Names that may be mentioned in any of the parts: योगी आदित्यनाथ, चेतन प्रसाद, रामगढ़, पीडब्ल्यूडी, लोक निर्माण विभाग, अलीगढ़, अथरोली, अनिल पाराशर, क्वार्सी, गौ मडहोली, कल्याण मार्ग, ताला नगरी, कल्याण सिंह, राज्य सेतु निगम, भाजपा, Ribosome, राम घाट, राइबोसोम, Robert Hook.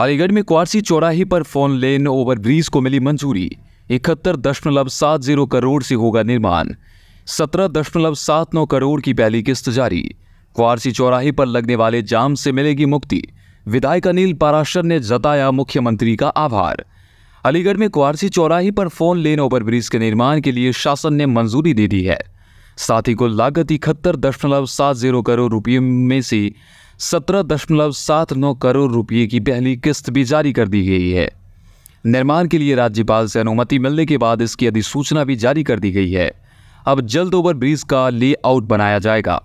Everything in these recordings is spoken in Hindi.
अलीगढ़ में क्वार्सी चौराहे पर फोन लेन ओवरब्रिज को मिली मंजूरी। 71.70 करोड़ से होगा निर्माण। 17.79 करोड़ की पहली किस्त जारी। क्वार्सी चौराहे पर लगने वाले जाम से मिलेगी मुक्ति। विधायक अनिल पाराशर ने जताया मुख्यमंत्री का आभार। अलीगढ़ में क्वार्सी चौराहे पर फोन लेन ओवरब्रिज के निर्माण के लिए शासन ने मंजूरी दे दी है। साथ ही कुल लागत 71.70 करोड़ रुपये में से 17.79 करोड़ रुपये की पहली किस्त भी जारी कर दी गई है। निर्माण के लिए राज्यपाल से अनुमति मिलने के बाद इसकी अधिसूचना भी जारी कर दी गई है। अब जल्द ओवरब्रिज का लेआउट बनाया जाएगा।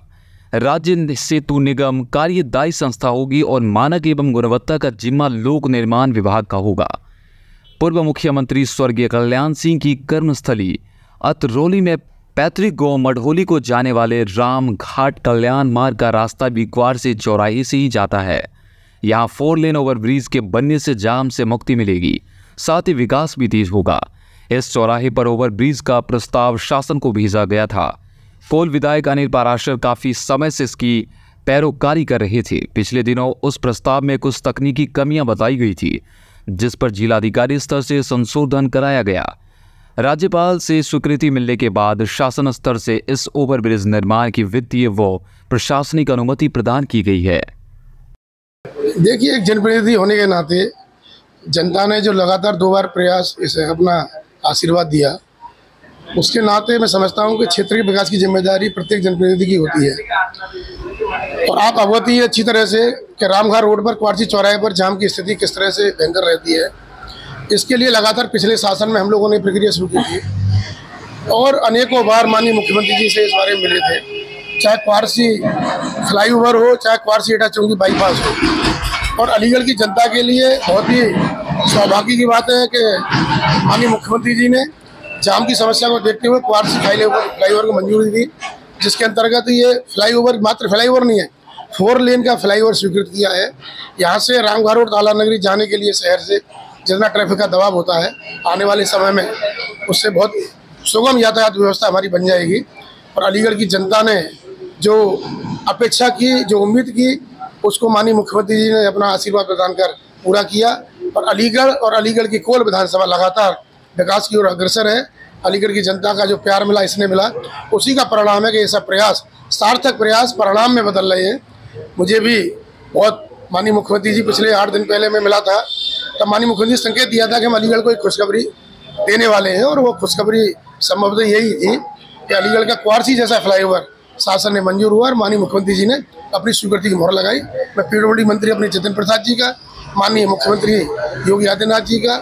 राज्य सेतु निगम कार्यदायी संस्था होगी और मानक एवं गुणवत्ता का जिम्मा लोक निर्माण विभाग का होगा। पूर्व मुख्यमंत्री स्वर्गीय कल्याण सिंह की कर्मस्थली अथरोली में पैतृक गौ मडहोली को जाने वाले राम घाट कल्याण मार्ग का रास्ता भी क्वार्सी चौराहे से ही जाता है। यहाँ 4 लेन ओवरब्रिज के बनने से जाम से मुक्ति मिलेगी, साथ ही विकास भी तेज होगा। इस चौराहे पर ओवरब्रिज का प्रस्ताव शासन को भेजा गया था। पूर्व विधायक अनिल पाराशर काफ़ी समय से इसकी पैरोकारी कर रहे थे। पिछले दिनों उस प्रस्ताव में कुछ तकनीकी कमियाँ बताई गई थी, जिस पर जिलाधिकारी स्तर से संशोधन कराया गया। राज्यपाल से स्वीकृति मिलने के बाद शासन स्तर से इस ओवरब्रिज निर्माण की वित्तीय व प्रशासनिक अनुमति प्रदान की गई है। देखिए, एक जनप्रतिनिधि होने के नाते जनता ने जो लगातार 2 बार प्रयास इसे अपना आशीर्वाद दिया, उसके नाते मैं समझता हूं कि क्षेत्र के विकास की जिम्मेदारी प्रत्येक जनप्रतिनिधि की होती है। और आप अवगत ही अच्छी तरह से कि रामगढ़ रोड पर क्वार्सी चौराहे पर जाम की स्थिति किस तरह से भयंकर रहती है। इसके लिए लगातार पिछले शासन में हम लोगों ने प्रक्रिया शुरू की थी और अनेकों बार माननीय मुख्यमंत्री जी से इस बारे में मिले थे। चाहे क्वार्सी फ्लाईओवर हो, चाहे क्वार्सी एटा चौंकी बाईपास हो। और अलीगढ़ की जनता के लिए बहुत ही सौभाग्य की बात है कि माननीय मुख्यमंत्री जी ने जाम की समस्या को देखते हुए क्वार्सी फ्लाईओवर को मंजूरी दी, जिसके अंतर्गत ये फ्लाईओवर मात्र फ्लाईओवर नहीं है, 4 लेन का फ्लाईओवर स्वीकृत किया है। यहाँ से रामगढ़ और ताला नगरी जाने के लिए शहर से जितना ट्रैफिक का दबाव होता है, आने वाले समय में उससे बहुत सुगम यातायात व्यवस्था हमारी बन जाएगी। और अलीगढ़ की जनता ने जो अपेक्षा की, जो उम्मीद की, उसको माननीय मुख्यमंत्री जी ने अपना आशीर्वाद प्रदान कर पूरा किया। और अलीगढ़ की कोल विधानसभा लगातार विकास की ओर अग्रसर है। अलीगढ़ की जनता का जो प्यार मिला, इसने मिला, उसी का परिणाम है कि ये सब प्रयास, सार्थक प्रयास परिणाम में बदल रहे हैं। मुझे भी बहुत माननीय मुख्यमंत्री जी पिछले 8 दिन पहले मैं मिला था, तब माननीय मुख्यमंत्री संकेत दिया था कि हम अलीगढ़ को एक खुशखबरी देने वाले हैं। और वो खुशखबरी संभवतः यही थी कि अलीगढ़ का क्वार्सी जैसा फ्लाईओवर शासन ने मंजूर हुआ और माननीय मुख्यमंत्री जी ने अपनी स्वीकृति की मोहर लगाई। मैं पीडब्ल्यूडी मंत्री अपने चेतन प्रसाद जी का, माननीय मुख्यमंत्री योगी आदित्यनाथ जी का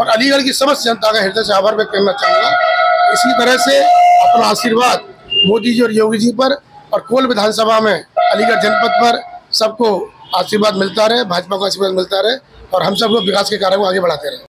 और अलीगढ़ की समस्त जनता का हृदय से आभार व्यक्त करना चाहूँगा। इसी तरह से अपना आशीर्वाद मोदी जी और योगी जी पर और कोल विधानसभा में अलीगढ़ जनपद पर सबको आशीर्वाद मिलता रहे, भाजपा को आशीर्वाद मिलता रहे और हम सबको विकास के कार्यों को आगे बढ़ाते रहे।